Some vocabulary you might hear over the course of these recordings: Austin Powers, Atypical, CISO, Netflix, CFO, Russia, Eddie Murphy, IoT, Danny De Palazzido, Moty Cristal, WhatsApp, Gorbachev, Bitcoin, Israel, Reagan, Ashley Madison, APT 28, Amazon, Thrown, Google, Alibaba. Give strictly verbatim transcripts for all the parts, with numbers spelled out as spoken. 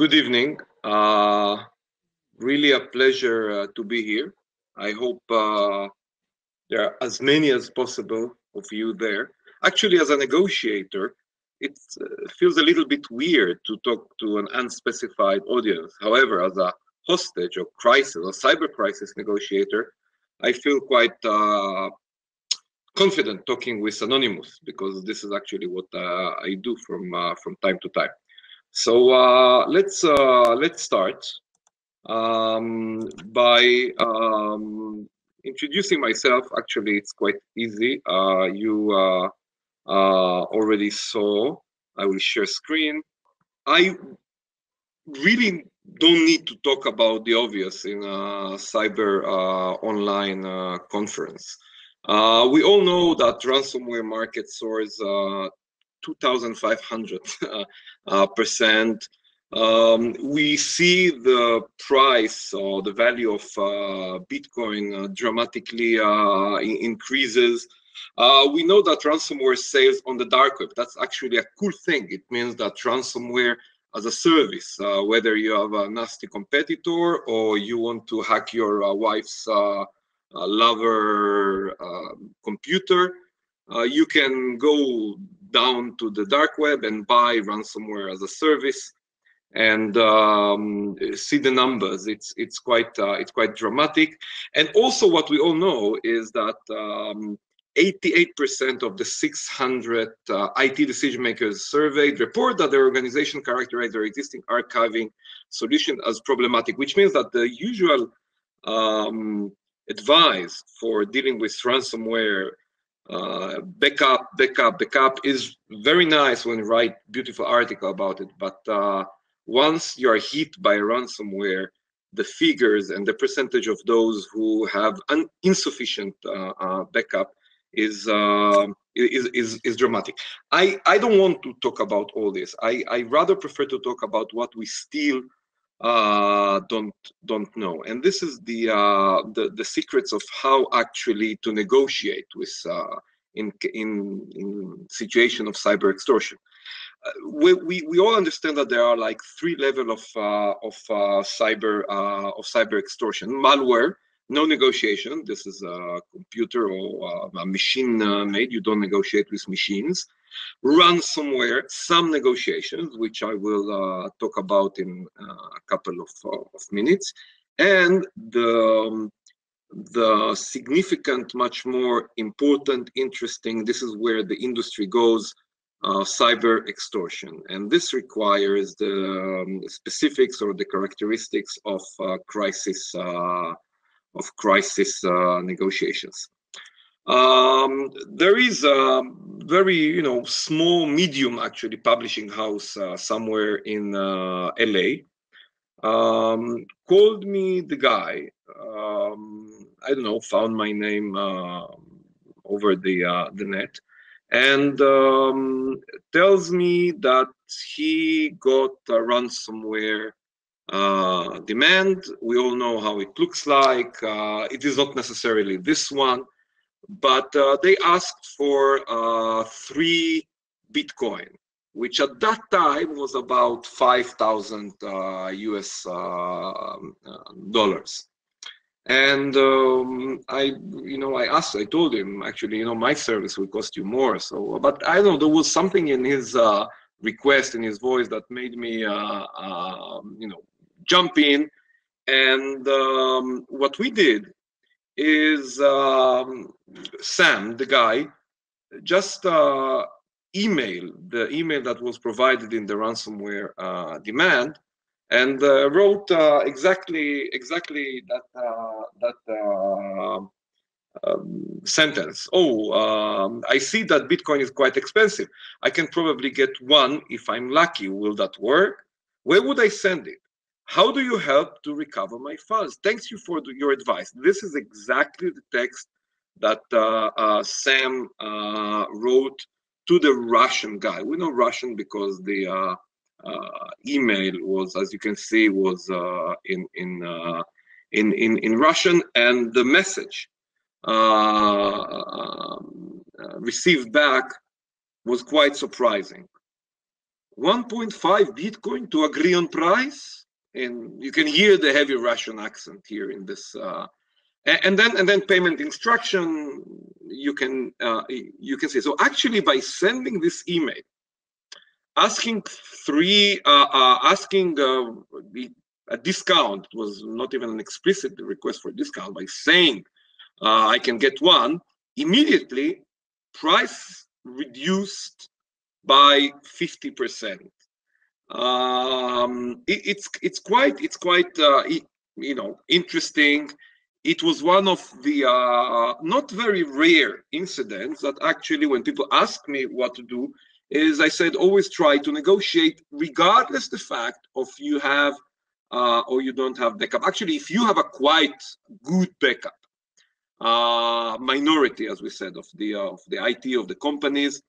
Good evening. Uh, really a pleasure uh, to be here. I hope uh, there are as many as possible of you there. Actually, as a negotiator, it uh, feels a little bit weird to talk to an unspecified audience. However, as a hostage or crisis or cyber crisis negotiator, I feel quite uh, confident talking with anonymous, because this is actually what uh, I do from uh, from time to time. So uh, let's uh, let's start um, by um, introducing myself. Actually, it's quite easy. Uh, you uh, uh, already saw. I will share screen. I really don't need to talk about the obvious in a cyber uh, online uh, conference. Uh, we all know that ransomware market soars uh, two thousand five hundred uh, percent. Um, we see the price or the value of uh, Bitcoin uh, dramatically uh, increases. Uh, we know that ransomware sales on the dark web, that's actually a cool thing. It means that ransomware as a service, uh, whether you have a nasty competitor or you want to hack your uh, wife's uh, uh, lover uh, computer, uh, you can go down to the dark web and buy ransomware as a service, and um, see the numbers. It's it's quite uh, it's quite dramatic. And also, what we all know is that eighty-eight percent um, of the six hundred uh, I T decision makers surveyed report that their organization characterized their existing archiving solution as problematic, which means that the usual um, advice for dealing with ransomware. Uh, backup, backup, backup is very nice when you write beautiful article about it, but uh, once you are hit by ransomware, the figures and the percentage of those who have an insufficient uh, uh, backup is, uh, is is is dramatic. I I don't want to talk about all this. I I rather prefer to talk about what we still uh, don't don't know, and this is the uh, the the secrets of how actually to negotiate with uh, in in in situation of cyber extortion. Uh, we, we we all understand that there are like three level of uh, of uh, cyber uh, of cyber extortion: malware, no negotiation. This is a computer or a machine uh, made. You don't negotiate with machines. Ransomware, some negotiations, which I will uh, talk about in uh, a couple of, uh, of minutes, and the um, the significant, much more important, interesting. This is where the industry goes: uh, cyber extortion, and this requires the um, specifics or the characteristics of uh, crisis uh, of crisis uh, negotiations. Um, there is a very, you know, small, medium, actually, publishing house uh, somewhere in uh, L A. Um, called me the guy. Um, I don't know. Found my name uh, over the uh, the net, and um, tells me that he got a ransomware uh, demand. We all know how it looks like. Uh, it is not necessarily this one. But uh, they asked for uh, three Bitcoin, which at that time was about five thousand uh, U S uh, dollars. And um, I, you know, I asked, I told him, actually, you know, my service will cost you more. So, but I don't know, there was something in his uh, request, in his voice, that made me, uh, uh, you know, jump in. And um, what we did is um, Sam, the guy, just uh, email the email that was provided in the ransomware uh, demand, and uh, wrote uh, exactly exactly that uh, that uh, um, sentence. Oh, um, I see that Bitcoin is quite expensive. I can probably get one if I'm lucky. Will that work? Where would I send it? How do you help to recover my funds? Thanks you for the, your advice. This is exactly the text that uh, uh, Sam uh, wrote to the Russian guy. We know Russian because the uh, uh, email was, as you can see, was uh, in in, uh, in in in Russian, and the message uh, uh, received back was quite surprising. one point five Bitcoin to agree on price. And you can hear the heavy Russian accent here in this. Uh, and then and then payment instruction, you can uh, you can say. So actually, by sending this email, asking three, uh, uh, asking uh, a discount was not even an explicit request for a discount. By saying uh, I can get one, immediately price reduced by fifty percent. Um, it, it's it's quite it's quite uh, it, you know interesting. It was one of the uh, not very rare incidents that actually, when people ask me what to do, is I said always try to negotiate, regardless the fact of you have uh, or you don't have backup. Actually, if you have a quite good backup, uh, minority, as we said, of the uh, of the I T of the companies.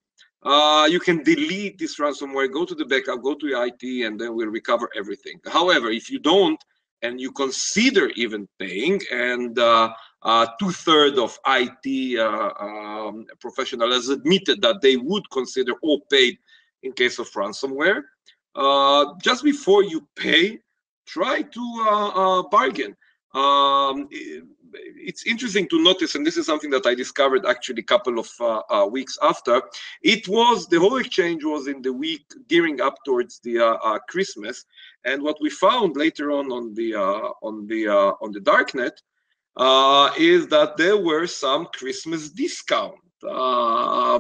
Uh, you can delete this ransomware, go to the backup, go to your I T, and then we'll recover everything. However, if you don't, and you consider even paying, and uh, uh, two-thirds of I T uh, um, professionals has admitted that they would consider or paid in case of ransomware, uh, just before you pay, try to uh, uh, bargain. Um, it's interesting to notice, and this is something that I discovered actually a couple of uh, uh, weeks after. It was the whole exchange was in the week gearing up towards the uh, uh, Christmas, and what we found later on on the uh, on the uh, on the darknet uh, is that there were some Christmas discounts. Uh,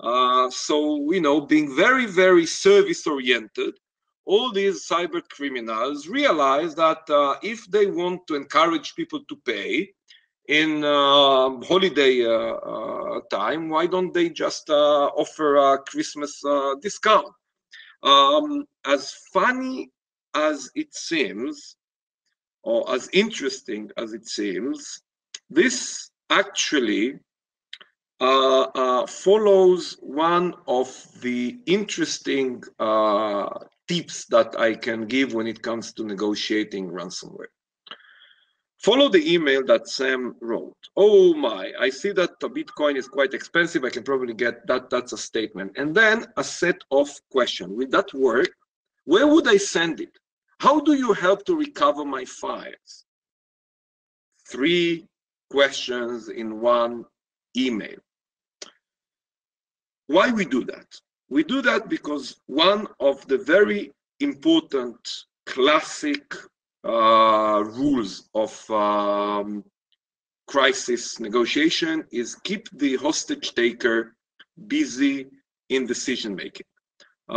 uh, so you know, being very very service oriented. All these cyber criminals realize that uh, if they want to encourage people to pay in uh, holiday uh, uh, time, why don't they just uh, offer a Christmas uh, discount? Um, as funny as it seems, or as interesting as it seems, this actually Uh, uh, follows one of the interesting uh, tips that I can give when it comes to negotiating ransomware. Follow the email that Sam wrote. Oh my, I see that the Bitcoin is quite expensive. I can probably get that. That's a statement. And then a set of questions. Will that work? Where would I send it? How do you help to recover my files? Three questions in one email. Why we do that? We do that because one of the very important classic uh, rules of um, crisis negotiation is keep the hostage taker busy in decision making.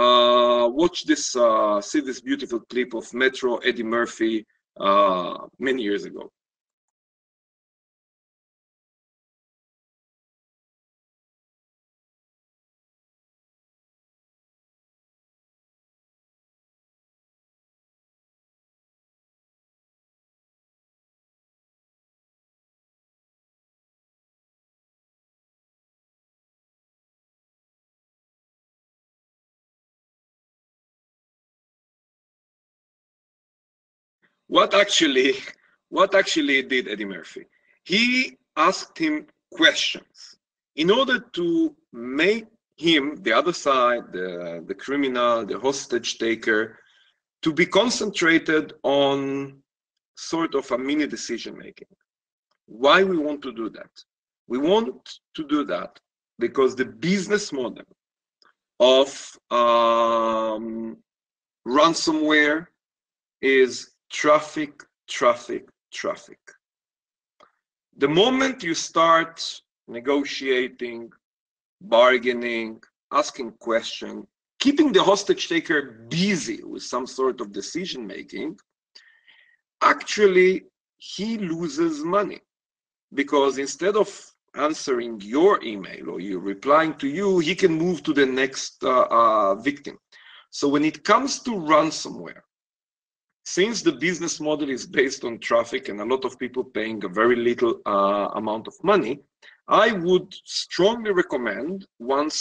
Uh, watch this, uh, see this beautiful clip of Metro Eddie Murphy uh, many years ago. What actually, what actually did Eddie Murphy? He asked him questions in order to make him, the other side, the, the criminal, the hostage taker, to be concentrated on sort of a mini decision making. Why we want to do that? We want to do that because the business model of um, ransomware is traffic, traffic, traffic. The moment you start negotiating, bargaining, asking questions, keeping the hostage taker busy with some sort of decision making, actually he loses money, because instead of answering your email or you replying to you, he can move to the next uh, uh, victim. So when it comes to ransomware, since the business model is based on traffic and a lot of people paying a very little uh, amount of money, I would strongly recommend, once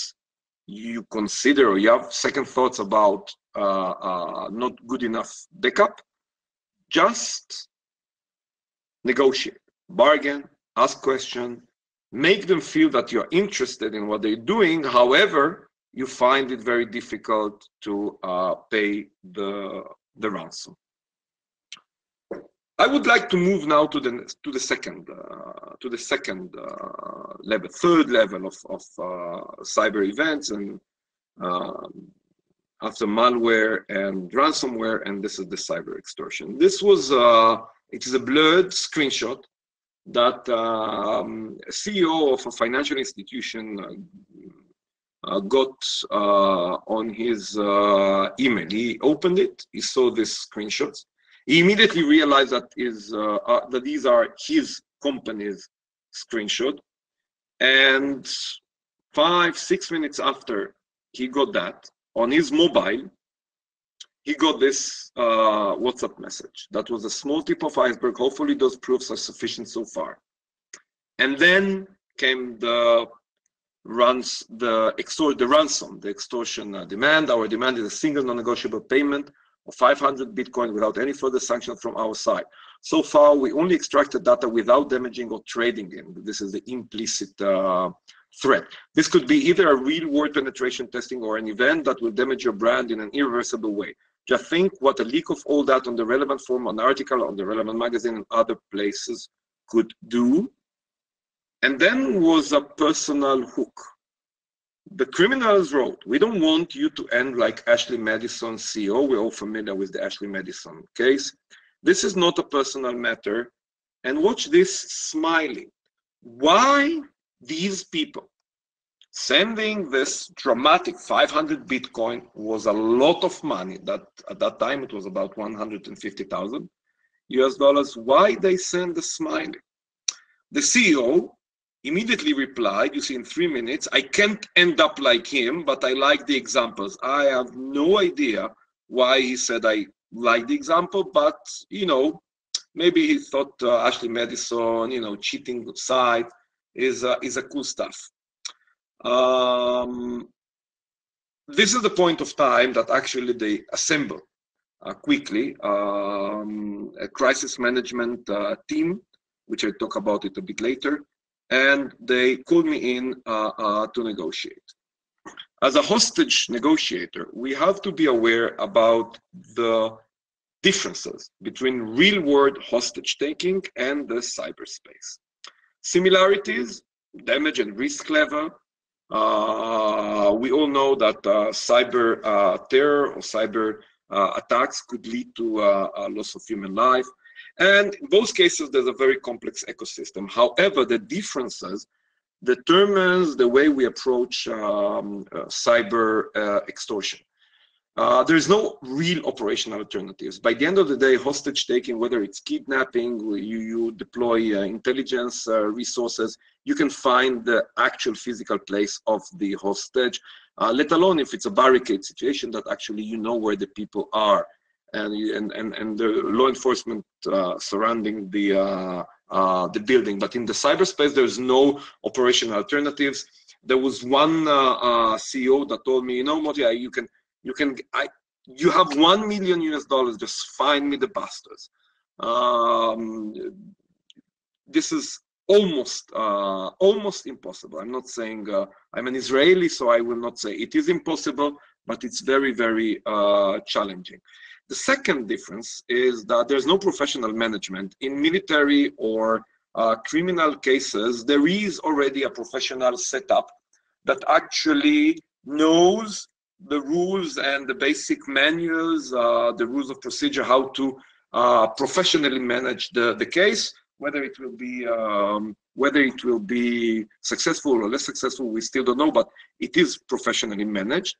you consider or you have second thoughts about uh, uh, not good enough backup, just negotiate, bargain, ask questions, make them feel that you're interested in what they're doing. However, you find it very difficult to uh, pay the, the ransom. I would like to move now to the to the second uh, to the second uh, level, third level of of uh, cyber events, and uh, after malware and ransomware, and this is the cyber extortion. This was uh, it is a blurred screenshot that um, a C E O of a financial institution uh, got uh, on his uh, email. He opened it. He saw these screenshots. He immediately realized that is uh, uh, that these are his company's screenshot, and five six minutes after he got that on his mobile, he got this uh, WhatsApp message. That was a small tip of iceberg. Hopefully, those proofs are sufficient so far. And then came the runs the extort the ransom the extortion uh, demand. Our demand is a single non-negotiable payment. five hundred Bitcoin without any further sanction from our side. So far, we only extracted data without damaging or trading in. This is the implicit uh, threat. This could be either a real-world penetration testing or an event that will damage your brand in an irreversible way. Just think what a leak of all that on the relevant forum, on the article, on the relevant magazine, and other places could do. And then was a personal hook. The criminals wrote, we don't want you to end like Ashley Madison, C E O. We're all familiar with the Ashley Madison case. This is not a personal matter. And watch this smiling. Why these people sending this dramatic five hundred Bitcoin was a lot of money. That at that time, it was about one hundred fifty thousand U S dollars. Why they send the smiling? The C E O immediately replied, you see, in three minutes, I can't end up like him, but I like the examples. I have no idea why he said I like the example, but, you know, maybe he thought uh, Ashley Madison, you know, cheating side is, uh, is a cool stuff. Um, this is the point of time that actually they assemble uh, quickly um, a crisis management uh, team, which I'll talk about it a bit later. And they called me in uh, uh, to negotiate. As a hostage negotiator, we have to be aware about the differences between real-world hostage-taking and the cyberspace. Similarities, damage and risk level. Uh, we all know that uh, cyber uh, terror or cyber uh, attacks could lead to uh, a loss of human life. And in both cases, there's a very complex ecosystem. However, the differences determines the way we approach um, uh, cyber uh, extortion. Uh, there is no real operational alternatives. By the end of the day, hostage taking, whether it's kidnapping, you, you deploy uh, intelligence uh, resources, you can find the actual physical place of the hostage, uh, let alone if it's a barricade situation that actually you know where the people are. And, and, and the law enforcement uh, surrounding the, uh, uh, the building. But in the cyberspace, there's no operational alternatives. There was one uh, uh, C E O that told me, you know, Moty, you can, you can, I, you have one million U S dollars, just find me the bastards. Um, this is almost, uh, almost impossible. I'm not saying, uh, I'm an Israeli, so I will not say it is impossible, but it's very, very uh, challenging. The second difference is that there's no professional management. In military or uh, criminal cases, there is already a professional setup that actually knows the rules and the basic manuals, uh, the rules of procedure, how to uh, professionally manage the, the case, whether it will be um, whether it will be successful or less successful, we still don't know, but it is professionally managed.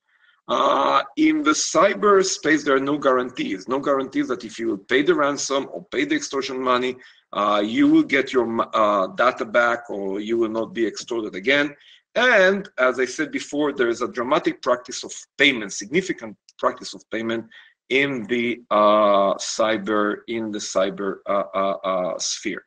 Uh, in the cyber space, there are no guarantees, no guarantees that if you pay the ransom or pay the extortion money, uh, you will get your uh, data back or you will not be extorted again. And as I said before, there is a dramatic practice of payment, significant practice of payment in the uh, cyber, in the cyber uh, uh, uh, sphere.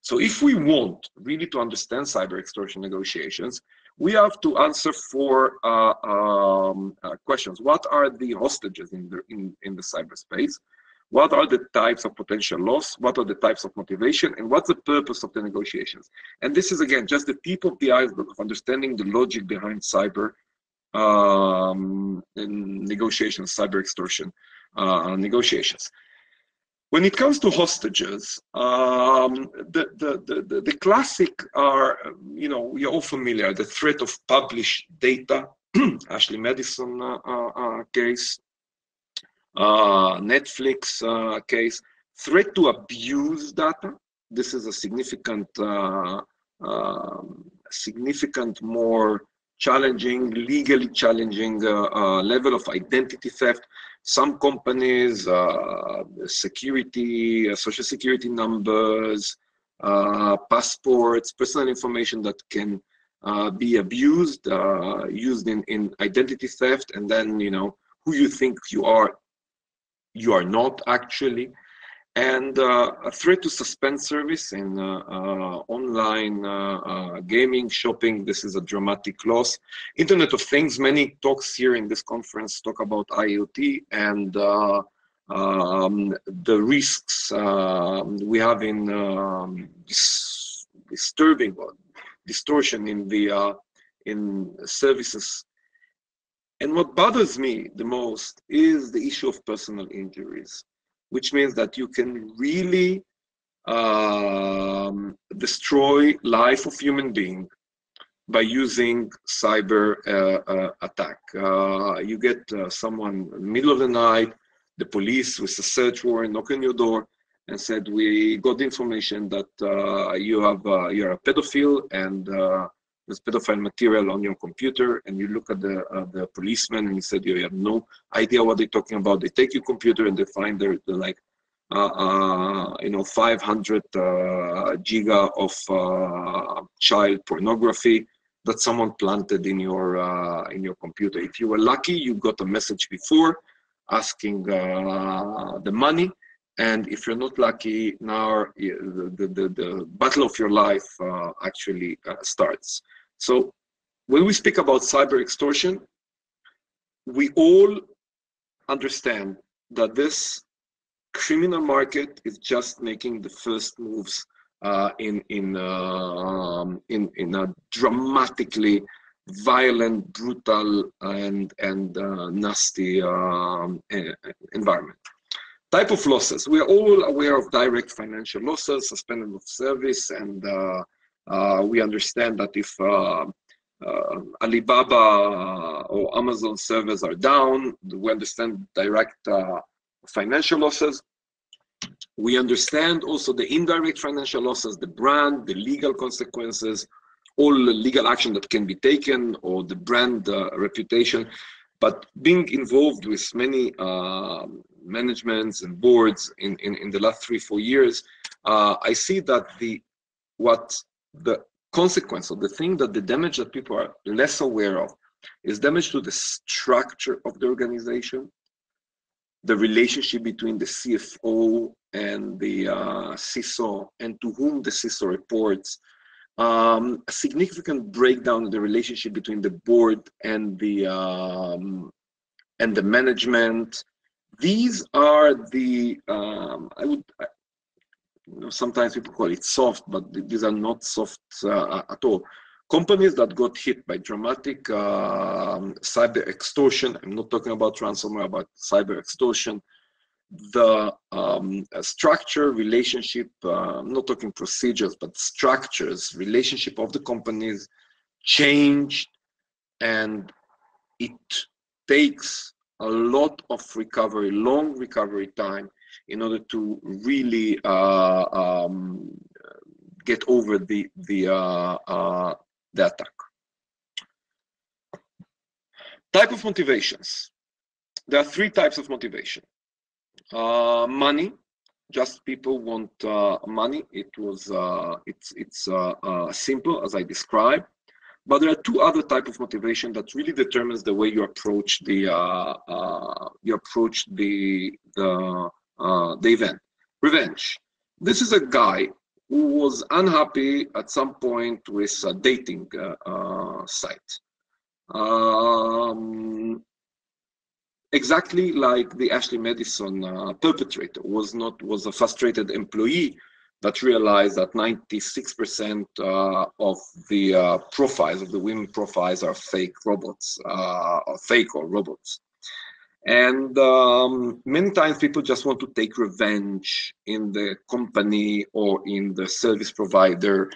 So if we want really to understand cyber extortion negotiations, we have to answer four uh, um, uh, questions. What are the hostages in the, in, in the cyberspace? What are the types of potential loss? What are the types of motivation? And what's the purpose of the negotiations? And this is, again, just the tip of the iceberg of understanding the logic behind cyber um, negotiations, cyber extortion uh, negotiations. When it comes to hostages, um, the, the, the, the classic are, you know, you're all familiar, the threat of published data, Ashley Madison uh, uh, case, uh, Netflix uh, case, threat to abuse data. This is a significant, uh, uh, significant more challenging, legally challenging uh, uh, level of identity theft. Some companies, uh, security, uh, social security numbers, uh, passports, personal information that can uh, be abused, uh, used in, in identity theft, and then, you know, who you think you are, you are not actually. And uh, a threat to suspend service in uh, uh, online uh, uh, gaming, shopping. This is a dramatic loss. Internet of Things, many talks here in this conference talk about I O T and uh, um, the risks uh, we have in um, dis disturbing or distortion in the uh, in services. And what bothers me the most is the issue of personal injuries, which means that you can really um, destroy life of human being by using cyber uh, uh, attack. Uh, you get uh, someone in the middle of the night, the police with a search warrant knock on your door and said, we got the information that uh, you have, uh, you're a pedophile and uh, there's pedophile material on your computer, and you look at the, uh, the policeman and he said, you have no idea what they're talking about. They take your computer and they find there like, uh, uh, you know, five hundred uh, giga of uh, child pornography that someone planted in your, uh, in your computer. If you were lucky, you got a message before asking uh, the money. And if you're not lucky, now the, the, the battle of your life uh, actually uh, starts. So when we speak about cyber extortion, we all understand that this criminal market is just making the first moves uh, in, in, uh, in, in a dramatically violent, brutal, and, and uh, nasty uh, environment. Type of losses. We are all aware of direct financial losses, suspension of service, and uh, uh, we understand that if uh, uh, Alibaba or Amazon servers are down, we understand direct uh, financial losses. We understand also the indirect financial losses, the brand, the legal consequences, all the legal action that can be taken, or the brand uh, reputation. But being involved with many uh, managements and boards in, in, in the last three, four years, uh, I see that the what the consequence of the thing that the damage that people are less aware of is damage to the structure of the organization, the relationship between the C F O and the uh, C I S O and to whom the C I S O reports, um, a significant breakdown in the relationship between the board and the, um, and the management. These are the, um, I would, you know, sometimes people call it soft, but these are not soft uh, at all. Companies that got hit by dramatic uh, cyber extortion, I'm not talking about ransomware, about cyber extortion, the um, structure, relationship, uh, I'm not talking procedures, but structures, relationship of the companies changed, and it takes a lot of recovery, long recovery time in order to really uh, um, get over the, the, uh, uh, the attack. Type of motivations. There are three types of motivation. Uh, money, just people want uh, money. It was, uh, it's, it's uh, uh, simple as I described. But there are two other types of motivation that really determines the way you approach the uh, uh, you approach the the, uh, the event. Revenge. This is a guy who was unhappy at some point with a dating uh, uh, site, um, exactly like the Ashley Madison uh, perpetrator was not was a frustrated employee that realized that ninety-six percent uh, of the uh, profiles, of the women profiles, are fake robots, uh, or fake or robots. And um, many times people just want to take revenge in the company or in the service provider.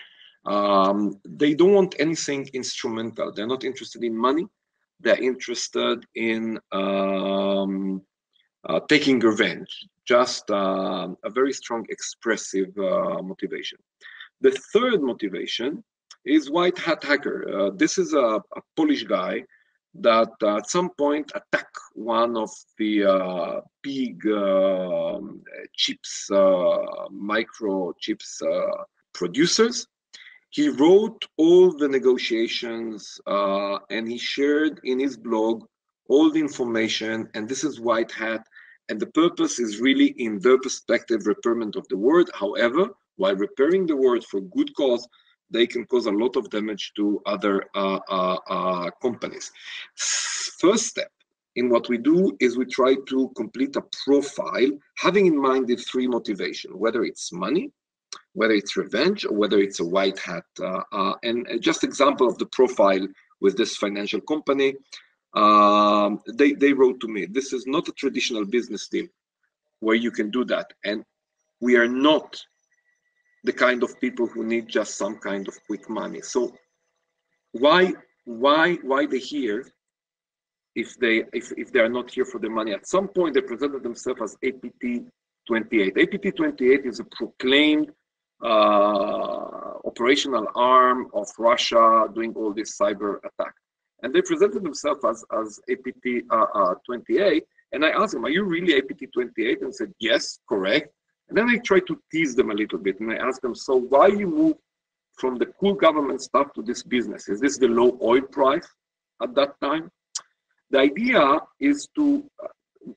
Um, they don't want anything instrumental. They're not interested in money. They're interested in um, uh, taking revenge. Just uh, a very strong expressive uh, motivation. The third motivation is white hat hacker. Uh, this is a, a Polish guy that uh, at some point attack one of the uh, big uh, chips, uh, microchips uh, producers. He wrote all the negotiations uh, and he shared in his blog all the information, and this is white hat. And the purpose is really, in their perspective, repairment of the world. However, while repairing the world for good cause, they can cause a lot of damage to other uh, uh, uh, companies. First step in what we do is we try to complete a profile, having in mind the three motivations, whether it's money, whether it's revenge, or whether it's a white hat. Uh, uh, and just example of the profile with this financial company, um, they, they wrote to me, this is not a traditional business deal where you can do that. And we are not the kind of people who need just some kind of quick money. So why why why they here if they if, if they are not here for the money? At some point they presented themselves as A P T twenty-eight. A P T twenty-eight is a proclaimed uh, operational arm of Russia doing all this cyber attack. And they presented themselves as, as A P T twenty-eight. And I asked them, are you really A P T twenty-eight? And said, yes, correct. And then I tried to tease them a little bit, and I asked them, so why you move from the cool government stuff to this business? Is this the low oil price at that time? The idea is to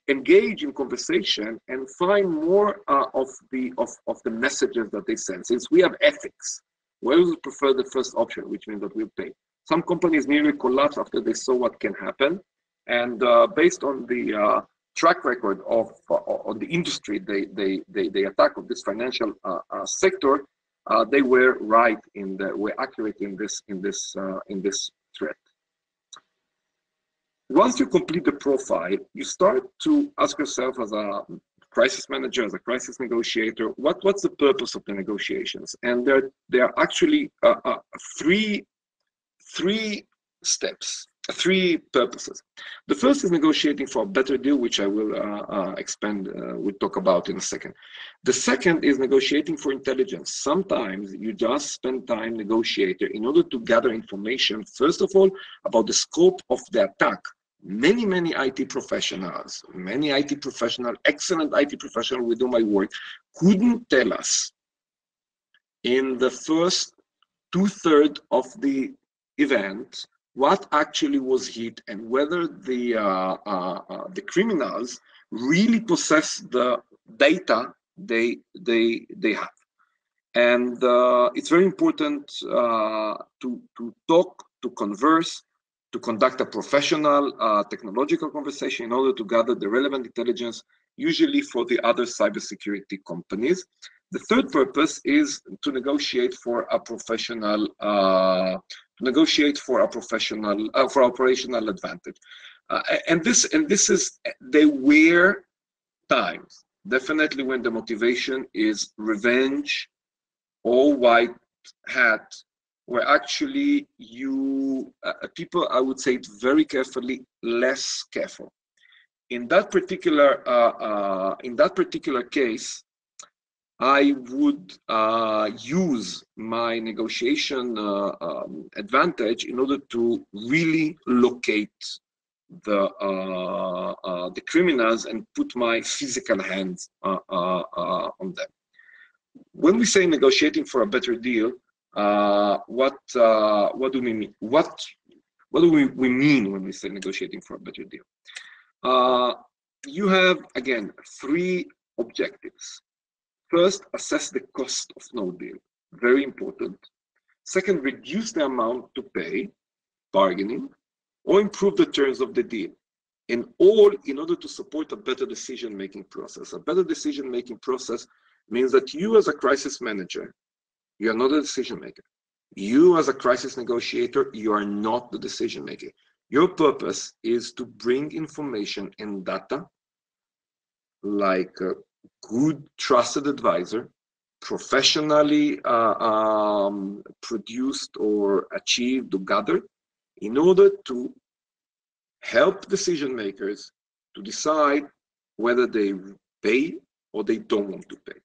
engage in conversation and find more uh, of, the, of, of the messages that they send. Since we have ethics, we always prefer the first option, which means that we'll pay. Some companies nearly collapsed after they saw what can happen. And uh, based on the uh, track record of uh, on the industry they they they, they attack of this financial uh, uh, sector, uh, they were right in the were accurate in this in this uh, in this threat. Once you complete the profile, you start to ask yourself, as a crisis manager, as a crisis negotiator, what what's the purpose of the negotiations? And there there are actually uh, uh, three three steps. Three purposes. The first is negotiating for a better deal, which I will uh, uh, expand, uh, we'll talk about in a second. The second is negotiating for intelligence. Sometimes you just spend time negotiating in order to gather information, first of all, about the scope of the attack. Many, many I T professionals, many I T professional, excellent I T professional with whom I work, couldn't tell us in the first two-thirds of the event what actually was hit and whether the uh, uh, uh, the criminals really possess the data they they they have. And uh, it's very important uh, to to talk, to converse, to conduct a professional uh, technological conversation in order to gather the relevant intelligence, usually for the other cybersecurity companies. The third purpose is to negotiate for a professional uh, negotiate for a professional uh, for operational advantage, uh, and this and this is they were times definitely when the motivation is revenge or white hat, where actually you uh, people, I would say it very carefully, less careful. In that particular uh, uh, in that particular case, I would uh, use my negotiation uh, um, advantage in order to really locate the uh, uh, the criminals and put my physical hands uh, uh, uh, on them. When we say negotiating for a better deal, uh, what uh, what do we mean? What what do we, we mean when we say negotiating for a better deal? Uh, you have again three objectives. First, assess the cost of no deal, very important. Second, reduce the amount to pay, bargaining, or improve the terms of the deal. And all in order to support a better decision-making process. A better decision-making process means that you as a crisis manager, you are not a decision maker. You as a crisis negotiator, you are not the decision maker. Your purpose is to bring information and data like a good trusted advisor, professionally uh, um, produced or achieved or gathered in order to help decision makers to decide whether they pay or they don't want to pay.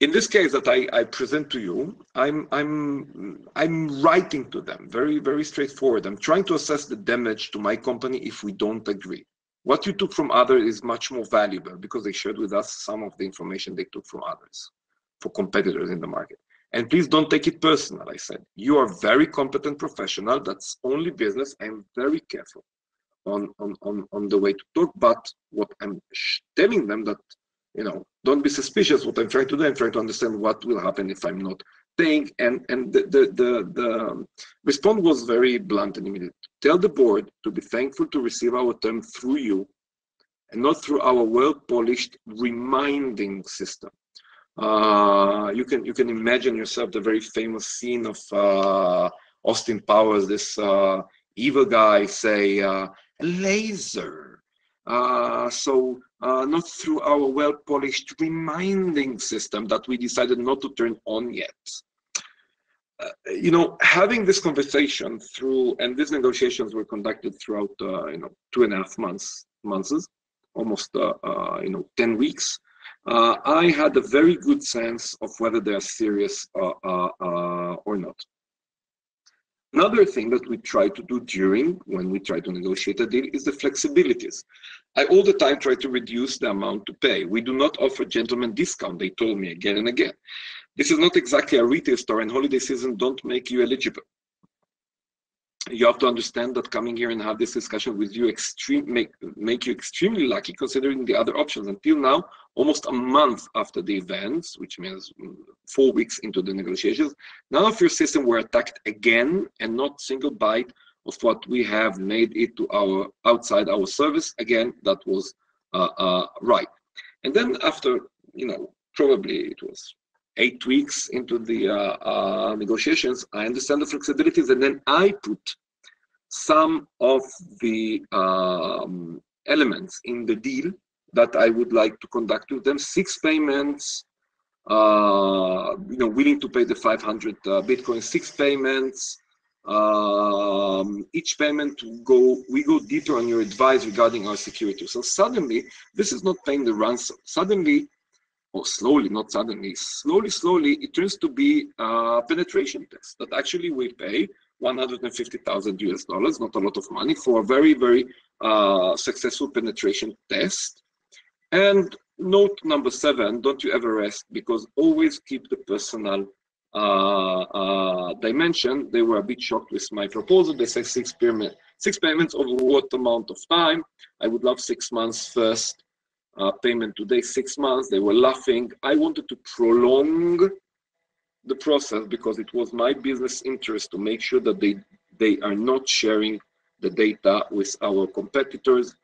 In this case that I, I present to you, I'm, I'm, I'm writing to them, very, very straightforward. I'm trying to assess the damage to my company if we don't agree. What you took from others is much more valuable because they shared with us some of the information they took from others, for competitors in the market. And please don't take it personal, I said. You are a very competent professional. That's only business. I'm very careful on, on, on, on the way to talk, but what I'm telling them that, you know, don't be suspicious. What I'm trying to do, I'm trying to understand what will happen if I'm not paying. And and the the the, the response was very blunt and immediate. Tell the board to be thankful to receive our term through you, and not through our well-polished reminding system. Uh, you can you can imagine yourself the very famous scene of uh, Austin Powers. This uh, evil guy say uh, laser. Uh, so. Uh, not through our well-polished reminding system that we decided not to turn on yet. Uh, you know, having this conversation through, and these negotiations were conducted throughout, uh, you know, two and a half months, months, almost, uh, uh, you know, ten weeks. Uh, I had a very good sense of whether they are serious uh, uh, uh, or not. Another thing that we try to do during, when we try to negotiate a deal, is the flexibilities. I all the time try to reduce the amount to pay. We do not offer gentlemen discount, they told me again and again. This is not exactly a retail store, and holiday season don't make you eligible. You have to understand that coming here and have this discussion with you extreme, make, make you extremely lucky considering the other options. Until now, almost a month after the events, which means four weeks into the negotiations, none of your system were attacked again, and not single bite of what we have made it to our outside our service. Again, that was uh, uh, right. And then after, you know, probably it was eight weeks into the uh, uh, negotiations, I understand the flexibilities, and then I put some of the um, elements in the deal that I would like to conduct with them. Six payments, uh, you know, willing to pay the five hundred uh, Bitcoin, six payments. Um, each payment go, we go deeper on your advice regarding our security. So suddenly, this is not paying the ransom. Suddenly, or slowly, not suddenly, slowly, slowly, it turns to be a penetration test that actually we pay one hundred fifty thousand U S dollars, not a lot of money, for a very, very uh, successful penetration test. And note number seven, don't you ever rest, because always keep the personal uh, uh, dimension. They were a bit shocked with my proposal. They say six, payment, six payments over what amount of time? I would love six months first. Uh, payment today, six months. They were laughing. I wanted to prolong the process because it was my business interest to make sure that they they are not sharing the data with our competitors.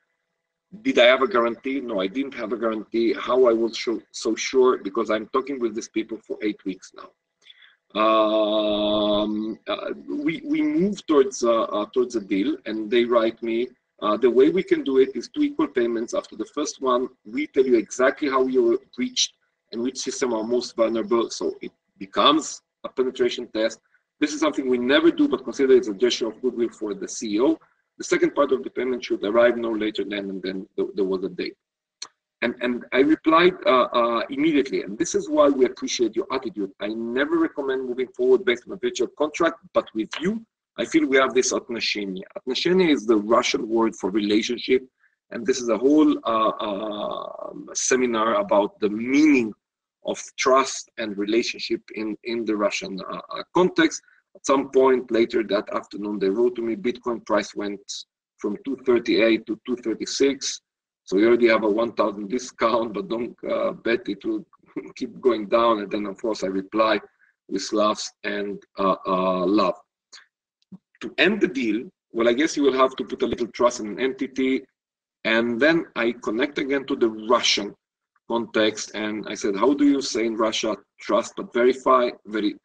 Did I have a guarantee? No, I didn't have a guarantee. How I was so, so sure? Because I'm talking with these people for eight weeks now. Um, uh, we we move towards uh, uh, towards a deal, and they write me. Uh, the way we can do it is two equal payments. After the first one, we tell you exactly how you reached and which system are most vulnerable. So it becomes a penetration test. This is something we never do, but consider it's a gesture of goodwill for the C E O. The second part of the payment should arrive no later than, and then th there was a date. And, and I replied uh, uh, immediately, and this is why we appreciate your attitude. I never recommend moving forward based on a virtual contract, but with you, I feel we have this отношение. Отношение is the Russian word for relationship, and this is a whole uh, uh, seminar about the meaning of trust and relationship in, in the Russian uh, context. At some point later that afternoon, they wrote to me, Bitcoin price went from two thirty-eight to two thirty-six. So you already have a one thousand discount, but don't uh, bet it will keep going down. And then of course I reply with laughs and uh, uh, love. To end the deal, well, I guess you will have to put a little trust in an entity. And then I connect again to the Russian context, and I said, how do you say in Russia, trust but verify? Very,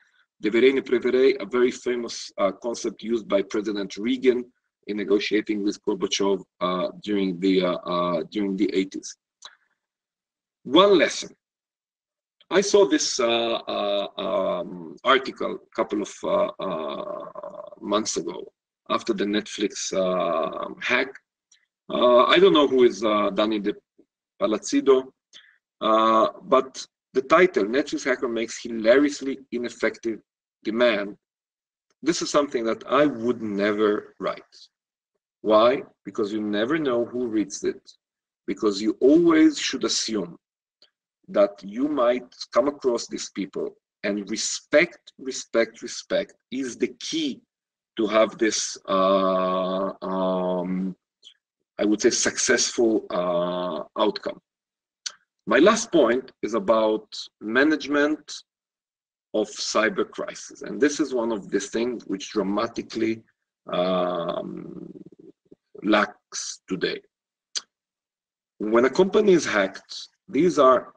Доверение проверяй, a very famous uh, concept used by President Reagan in negotiating with Gorbachev uh, during the uh, uh, during the eighties. One lesson. I saw this uh, uh, um, article a couple of uh, uh, months ago after the Netflix uh, hack. Uh, I don't know who is uh, Danny De Palazzido, uh, but the title, Netflix hacker makes hilariously ineffective demand. This is something that I would never write. Why? Because you never know who reads it, because you always should assume that you might come across these people, and respect, respect, respect is the key to have this, uh, um, I would say, successful uh, outcome. My last point is about management of cyber crisis. And this is one of these things which dramatically um, lacks today. When a company is hacked, these are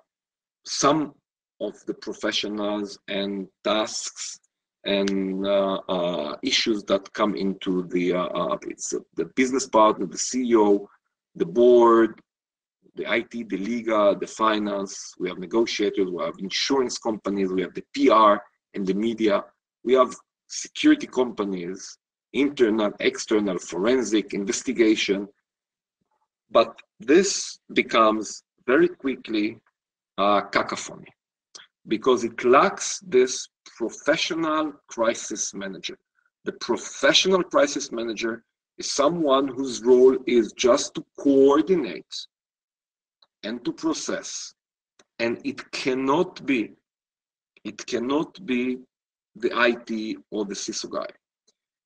some of the professionals and tasks and uh, uh, issues that come into the, uh, uh, it's the business partner, the C E O, the board, the I T, the legal, the finance, we have negotiators, we have insurance companies, we have the P R and the media, we have security companies, internal, external, forensic, investigation. But this becomes very quickly uh, cacophony because it lacks this professional crisis manager. The professional crisis manager is someone whose role is just to coordinate and to process, and it cannot be, it cannot be the I T or the C I S O guy.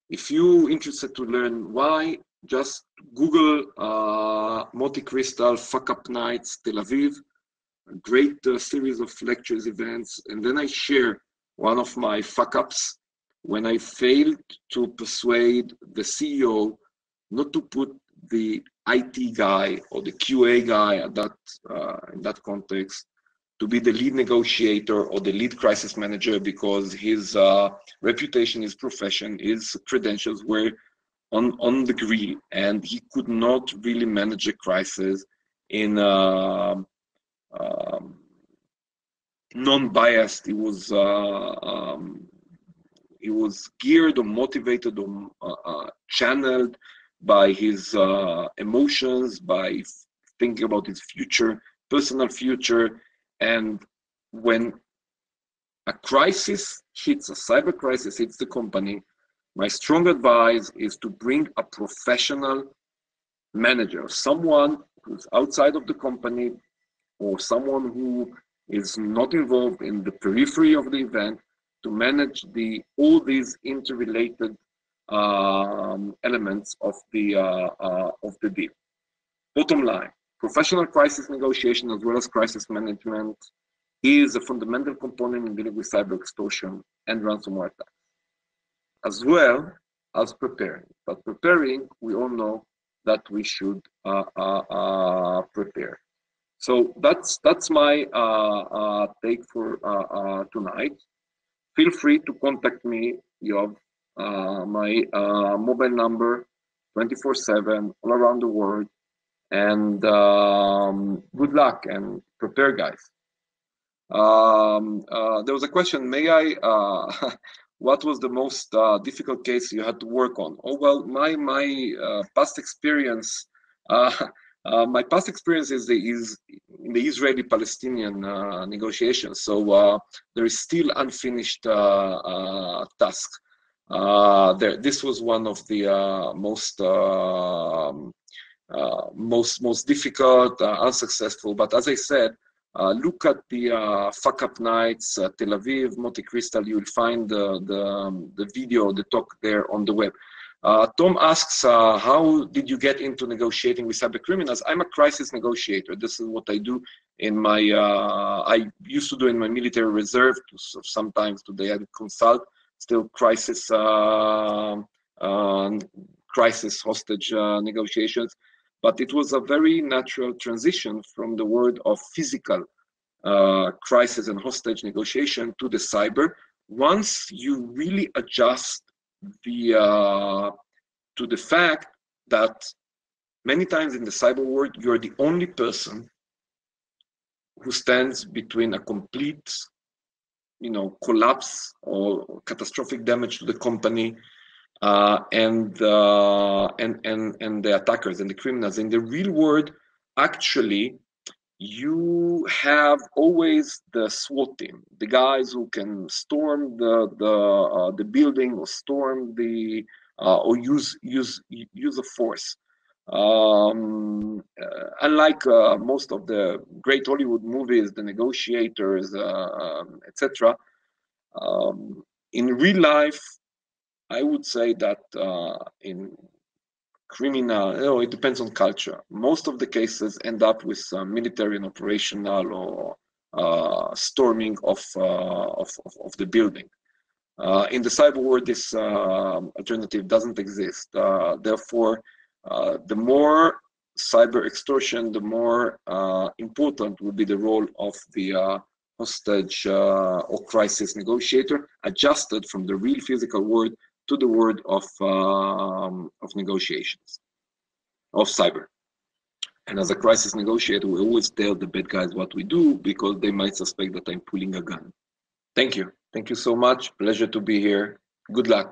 If you're interested to learn why, just Google uh, Moty Cristal Fuck Up Nights Tel Aviv, a great uh, series of lectures, events, and then I share one of my fuck ups when I failed to persuade the C E O not to put the I T guy or the Q A guy at that, uh, in that context to be the lead negotiator or the lead crisis manager because his uh, reputation, his profession, his credentials were on, on the green, and he could not really manage a crisis in uh, um, non-biased. He was, uh, um, he was geared or motivated or uh, uh, channeled by his uh, emotions, by thinking about his future, personal future. And when a crisis hits, a cyber crisis hits the company, my strong advice is to bring a professional manager, someone who's outside of the company or someone who is not involved in the periphery of the event to manage the all these interrelated Um, elements of the uh, uh, of the deal. Bottom line, professional crisis negotiation as well as crisis management is a fundamental component in dealing with cyber extortion and ransomware attacks, as well as preparing. But preparing, we all know that we should uh, uh, uh, prepare. So that's that's my uh, uh, take for uh, uh, tonight. Feel free to contact me. You have Uh, my uh, mobile number twenty-four seven all around the world, and um, good luck and prepare, guys. Um, uh, there was a question, may I, uh, what was the most uh, difficult case you had to work on? Oh, well, my, my uh, past experience, uh, uh, my past experience is the, is the Israeli-Palestinian uh, negotiations. So uh, there is still unfinished uh, uh, task. Uh, there, this was one of the uh, most uh, uh, most most difficult, uh, unsuccessful. But as I said, uh, look at the uh, fuck up nights, uh, Tel Aviv, Moty Cristal. You will find the the, um, the video, the talk there on the web. Uh, Tom asks, uh, how did you get into negotiating with cyber criminals? I'm a crisis negotiator. This is what I do in my. Uh, I used to do in my military reserve. Sometimes today I consult. Still crisis, uh, uh, crisis hostage uh, negotiations. But it was a very natural transition from the world of physical uh, crisis and hostage negotiation to the cyber. Once you really adjust the uh, to the fact that many times in the cyber world, you're the only person who stands between a complete, you know, collapse or catastrophic damage to the company uh, and, uh, and, and, and the attackers and the criminals. In the real world, actually, you have always the SWAT team, the guys who can storm the, the, uh, the building or storm the, uh, or use, use, use a force. Um, uh, unlike uh, most of the great Hollywood movies, The Negotiators, uh, et cetera, um, in real life, I would say that uh, in criminal, you know, it depends on culture. Most of the cases end up with uh, military and operational or uh, storming of, uh, of, of, of the building. Uh, in the cyber world, this uh, alternative doesn't exist. Uh, therefore, Uh, the more cyber extortion, the more uh, important will be the role of the uh, hostage uh, or crisis negotiator, adjusted from the real physical world to the world of um, of negotiations, of cyber. And as a crisis negotiator, we always tell the bad guys what we do, because they might suspect that I'm pulling a gun. Thank you. Thank you so much. Pleasure to be here. Good luck.